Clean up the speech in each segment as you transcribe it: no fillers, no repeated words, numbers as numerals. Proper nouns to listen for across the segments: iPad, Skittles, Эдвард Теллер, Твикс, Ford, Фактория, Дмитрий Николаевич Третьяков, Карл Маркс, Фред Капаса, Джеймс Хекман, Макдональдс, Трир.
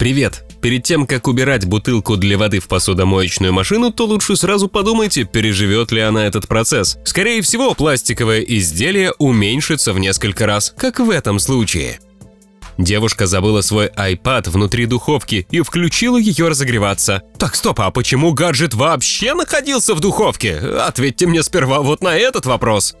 Привет! Перед тем, как убирать бутылку для воды в посудомоечную машину, то лучше сразу подумайте, переживет ли она этот процесс. Скорее всего, пластиковое изделие уменьшится в несколько раз, как в этом случае. Девушка забыла свой iPad внутри духовки и включила ее разогреваться. Так, стоп, а почему гаджет вообще находился в духовке? Ответьте мне сперва вот на этот вопрос.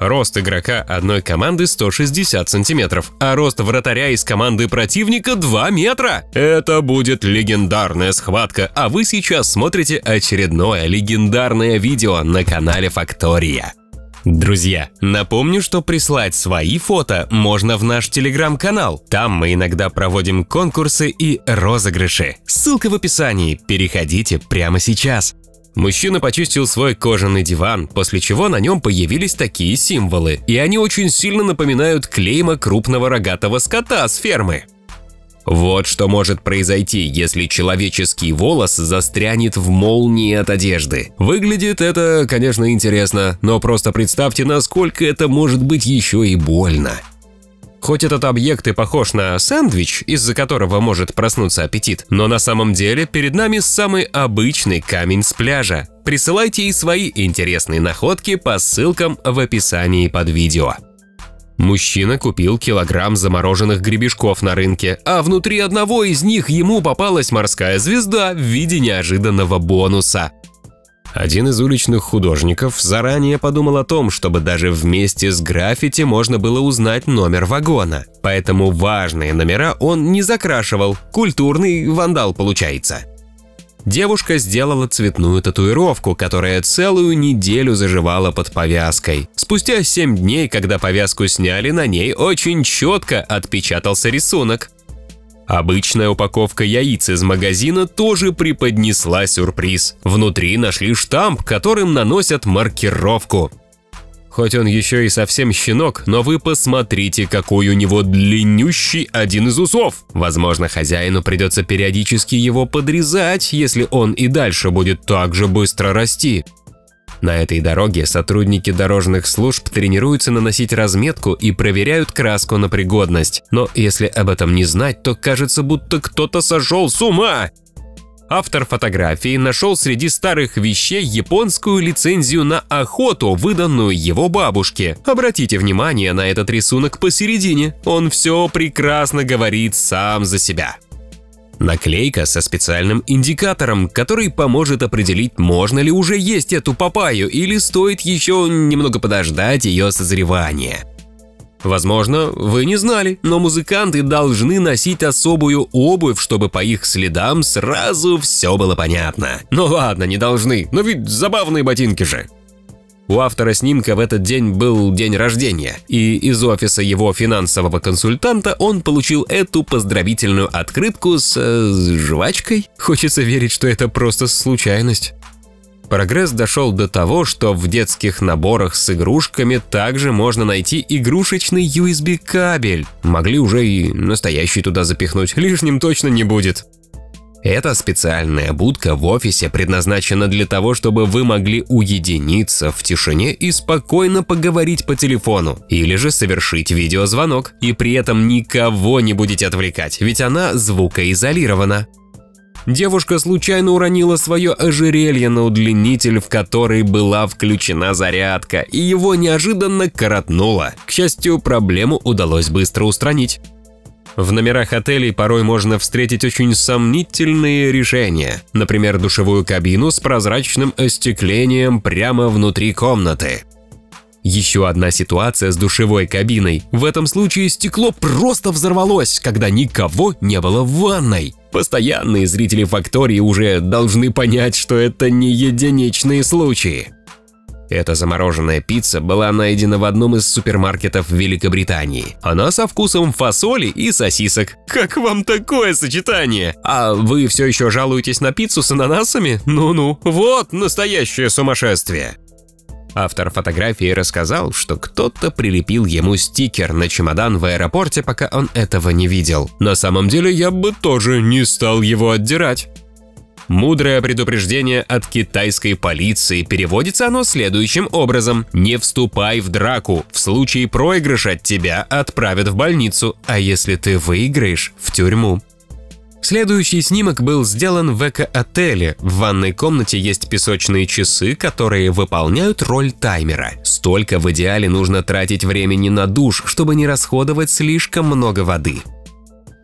Рост игрока одной команды 160 сантиметров, а рост вратаря из команды противника 2 метра. Это будет легендарная схватка, а вы сейчас смотрите очередное легендарное видео на канале Фактория. Друзья, напомню, что прислать свои фото можно в наш телеграм-канал. Там мы иногда проводим конкурсы и розыгрыши. Ссылка в описании, переходите прямо сейчас. Мужчина почистил свой кожаный диван, после чего на нем появились такие символы, и они очень сильно напоминают клейма крупного рогатого скота с фермы. Вот что может произойти, если человеческий волос застрянет в молнии от одежды. Выглядит это, конечно, интересно, но просто представьте, насколько это может быть еще и больно. Хоть этот объект и похож на сэндвич, из-за которого может проснуться аппетит, но на самом деле перед нами самый обычный камень с пляжа. Присылайте и свои интересные находки по ссылкам в описании под видео. Мужчина купил килограмм замороженных гребешков на рынке, а внутри одного из них ему попалась морская звезда в виде неожиданного бонуса. Один из уличных художников заранее подумал о том, чтобы даже вместе с граффити можно было узнать номер вагона. Поэтому важные номера он не закрашивал, культурный вандал получается. Девушка сделала цветную татуировку, которая целую неделю заживала под повязкой. Спустя 7 дней, когда повязку сняли, на ней очень четко отпечатался рисунок. Обычная упаковка яиц из магазина тоже преподнесла сюрприз. Внутри нашли штамп, которым наносят маркировку. Хоть он еще и совсем щенок, но вы посмотрите, какой у него длиннющий один из усов. Возможно, хозяину придется периодически его подрезать, если он и дальше будет так же быстро расти. На этой дороге сотрудники дорожных служб тренируются наносить разметку и проверяют краску на пригодность. Но если об этом не знать, то кажется, будто кто-то сошел с ума. Автор фотографии нашел среди старых вещей японскую лицензию на охоту, выданную его бабушке. Обратите внимание на этот рисунок посередине. Он все прекрасно говорит сам за себя. Наклейка со специальным индикатором, который поможет определить, можно ли уже есть эту папайю или стоит еще немного подождать ее созревания. Возможно, вы не знали, но музыканты должны носить особую обувь, чтобы по их следам сразу все было понятно. Ну ладно, не должны, но ведь забавные ботинки же. У автора снимка в этот день был день рождения, и из офиса его финансового консультанта он получил эту поздравительную открытку с жвачкой. Хочется верить, что это просто случайность. Прогресс дошел до того, что в детских наборах с игрушками также можно найти игрушечный USB-кабель. Могли уже и настоящий туда запихнуть, лишним точно не будет. Эта специальная будка в офисе предназначена для того, чтобы вы могли уединиться в тишине и спокойно поговорить по телефону, или же совершить видеозвонок, и при этом никого не будете отвлекать, ведь она звукоизолирована. Девушка случайно уронила свое ожерелье на удлинитель, в который была включена зарядка, и его неожиданно коротнуло. К счастью, проблему удалось быстро устранить. В номерах отелей порой можно встретить очень сомнительные решения. Например, душевую кабину с прозрачным остеклением прямо внутри комнаты. Еще одна ситуация с душевой кабиной. В этом случае стекло просто взорвалось, когда никого не было в ванной. Постоянные зрители Фактории уже должны понять, что это не единичные случаи. Эта замороженная пицца была найдена в одном из супермаркетов Великобритании. Она со вкусом фасоли и сосисок. Как вам такое сочетание? А вы все еще жалуетесь на пиццу с ананасами? Ну-ну, вот настоящее сумасшествие! Автор фотографии рассказал, что кто-то прилепил ему стикер на чемодан в аэропорте, пока он этого не видел. На самом деле я бы тоже не стал его отдирать. Мудрое предупреждение от китайской полиции, переводится оно следующим образом. Не вступай в драку, в случае проигрыша тебя отправят в больницу, а если ты выиграешь – в тюрьму. Следующий снимок был сделан в эко-отеле. В ванной комнате есть песочные часы, которые выполняют роль таймера. Столько в идеале нужно тратить времени на душ, чтобы не расходовать слишком много воды.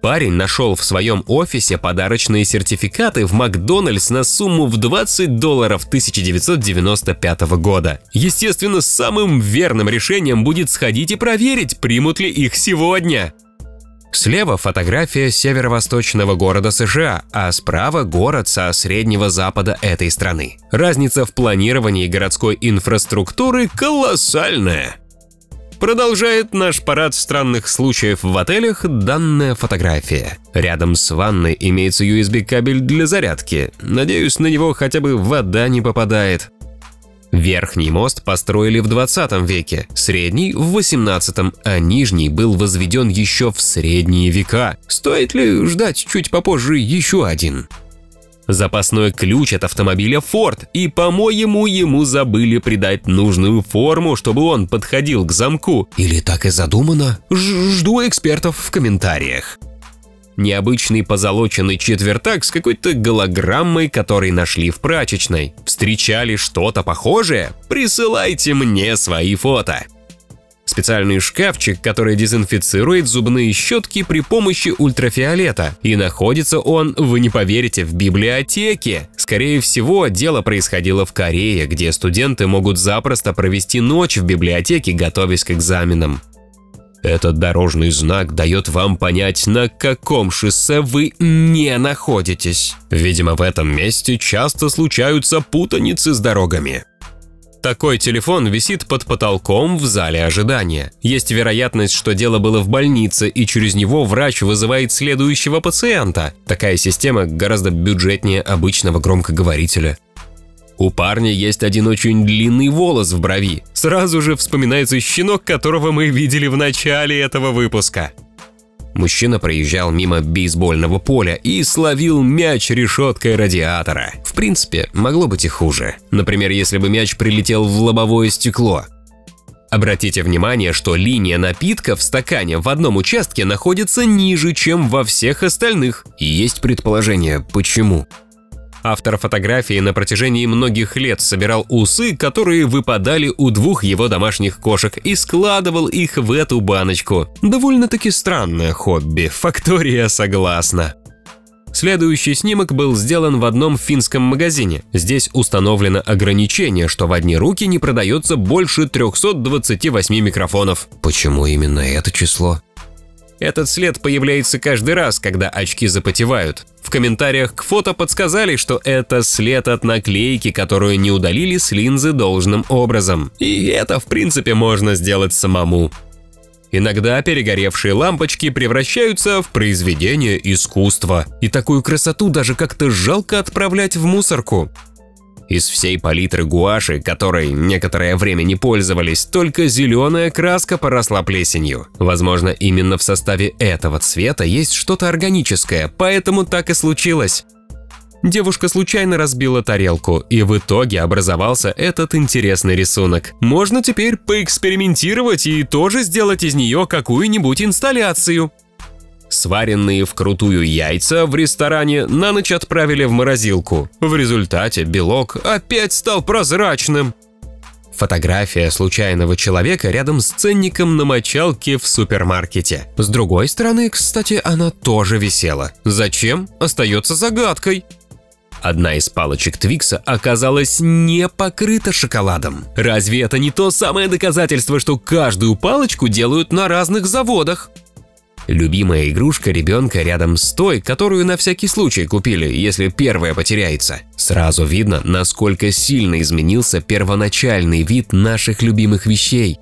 Парень нашел в своем офисе подарочные сертификаты в Макдональдс на сумму в $20 1995 года. Естественно, самым верным решением будет сходить и проверить, примут ли их сегодня. Слева фотография северо-восточного города США, а справа город со Среднего Запада этой страны. Разница в планировании городской инфраструктуры колоссальная. Продолжает наш парад странных случаев в отелях данная фотография. Рядом с ванной имеется USB-кабель для зарядки. Надеюсь, на него хотя бы вода не попадает. Верхний мост построили в 20 веке, средний – в 18, а нижний был возведен еще в средние века. Стоит ли ждать чуть попозже еще один? Запасной ключ от автомобиля Ford, и, по-моему, ему забыли придать нужную форму, чтобы он подходил к замку. Или так и задумано? Жду экспертов в комментариях. Необычный позолоченный четвертак с какой-то голограммой, который нашли в прачечной. Встречали что-то похожее? Присылайте мне свои фото. Специальный шкафчик, который дезинфицирует зубные щетки при помощи ультрафиолета. И находится он, вы не поверите, в библиотеке. Скорее всего, дело происходило в Корее, где студенты могут запросто провести ночь в библиотеке, готовясь к экзаменам. Этот дорожный знак дает вам понять, на каком шоссе вы не находитесь. Видимо, в этом месте часто случаются путаницы с дорогами. Такой телефон висит под потолком в зале ожидания. Есть вероятность, что дело было в больнице, и через него врач вызывает следующего пациента. Такая система гораздо бюджетнее обычного громкоговорителя. У парня есть один очень длинный волос в брови. Сразу же вспоминается щенок, которого мы видели в начале этого выпуска. Мужчина проезжал мимо бейсбольного поля и словил мяч решеткой радиатора. В принципе, могло быть и хуже. Например, если бы мяч прилетел в лобовое стекло. Обратите внимание, что линия напитка в стакане в одном участке находится ниже, чем во всех остальных. И есть предположение, почему. Автор фотографии на протяжении многих лет собирал усы, которые выпадали у двух его домашних кошек, и складывал их в эту баночку. Довольно-таки странное хобби, Фактория согласна. Следующий снимок был сделан в одном финском магазине. Здесь установлено ограничение, что в одни руки не продается больше 328 микрофонов. Почему именно это число? Этот след появляется каждый раз, когда очки запотевают. В комментариях к фото подсказали, что это след от наклейки, которую не удалили с линзы должным образом. И это, в принципе, можно сделать самому. Иногда перегоревшие лампочки превращаются в произведение искусства. И такую красоту даже как-то жалко отправлять в мусорку. Из всей палитры гуаши, которой некоторое время не пользовались, только зеленая краска поросла плесенью. Возможно, именно в составе этого цвета есть что-то органическое, поэтому так и случилось. Девушка случайно разбила тарелку, и в итоге образовался этот интересный рисунок. Можно теперь поэкспериментировать и тоже сделать из нее какую-нибудь инсталляцию. Сваренные вкрутую яйца в ресторане на ночь отправили в морозилку. В результате белок опять стал прозрачным. Фотография случайного человека рядом с ценником на мочалке в супермаркете. С другой стороны, кстати, она тоже висела. Зачем? Остается загадкой. Одна из палочек Твикса оказалась не покрыта шоколадом. Разве это не то самое доказательство, что каждую палочку делают на разных заводах? Любимая игрушка ребенка рядом с той, которую на всякий случай купили, если первая потеряется. Сразу видно, насколько сильно изменился первоначальный вид наших любимых вещей.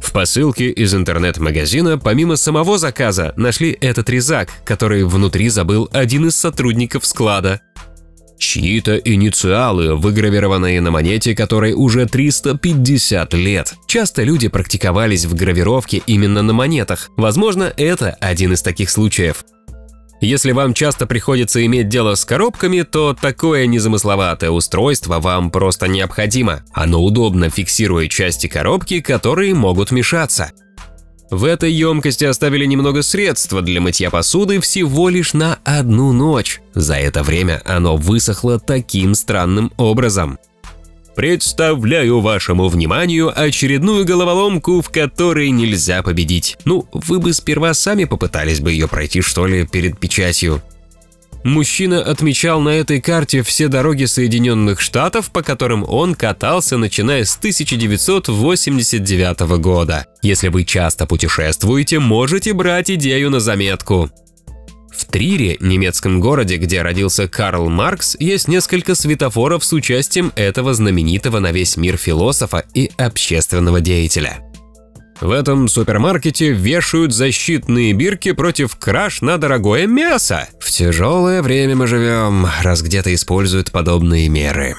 В посылке из интернет-магазина помимо самого заказа нашли этот резак, который внутри забыл один из сотрудников склада. Чьи-то инициалы, выгравированные на монете, которой уже 350 лет. Часто люди практиковались в гравировке именно на монетах. Возможно, это один из таких случаев. Если вам часто приходится иметь дело с коробками, то такое незамысловатое устройство вам просто необходимо. Оно удобно фиксирует части коробки, которые могут мешаться. В этой емкости оставили немного средства для мытья посуды всего лишь на одну ночь. За это время оно высохло таким странным образом. Представляю вашему вниманию очередную головоломку, в которой нельзя победить. Ну, вы бы сперва сами попытались бы ее пройти, что ли, перед печатью. Мужчина отмечал на этой карте все дороги Соединенных Штатов, по которым он катался, начиная с 1989 года. Если вы часто путешествуете, можете брать идею на заметку. В Трире, немецком городе, где родился Карл Маркс, есть несколько светофоров с участием этого знаменитого на весь мир философа и общественного деятеля. В этом супермаркете вешают защитные бирки против краж на дорогое мясо. В тяжелое время мы живем, раз где-то используют подобные меры.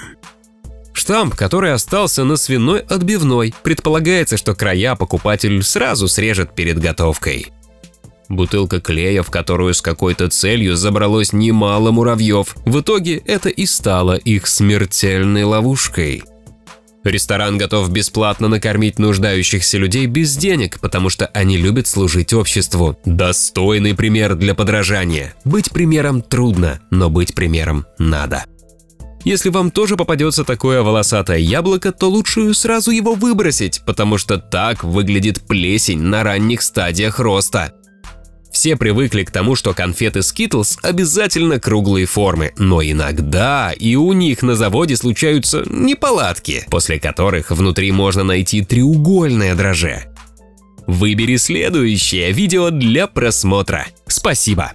Штамп, который остался на свиной отбивной, предполагается, что края покупатель сразу срежет перед готовкой. Бутылка клея, в которую с какой-то целью забралось немало муравьев. В итоге это и стало их смертельной ловушкой. Ресторан готов бесплатно накормить нуждающихся людей без денег, потому что они любят служить обществу. Достойный пример для подражания. Быть примером трудно, но быть примером надо. Если вам тоже попадется такое волосатое яблоко, то лучше сразу его выбросить, потому что так выглядит плесень на ранних стадиях роста. Все привыкли к тому, что конфеты Skittles обязательно круглые формы, но иногда и у них на заводе случаются неполадки, после которых внутри можно найти треугольное дрожжи. Выбери следующее видео для просмотра. Спасибо!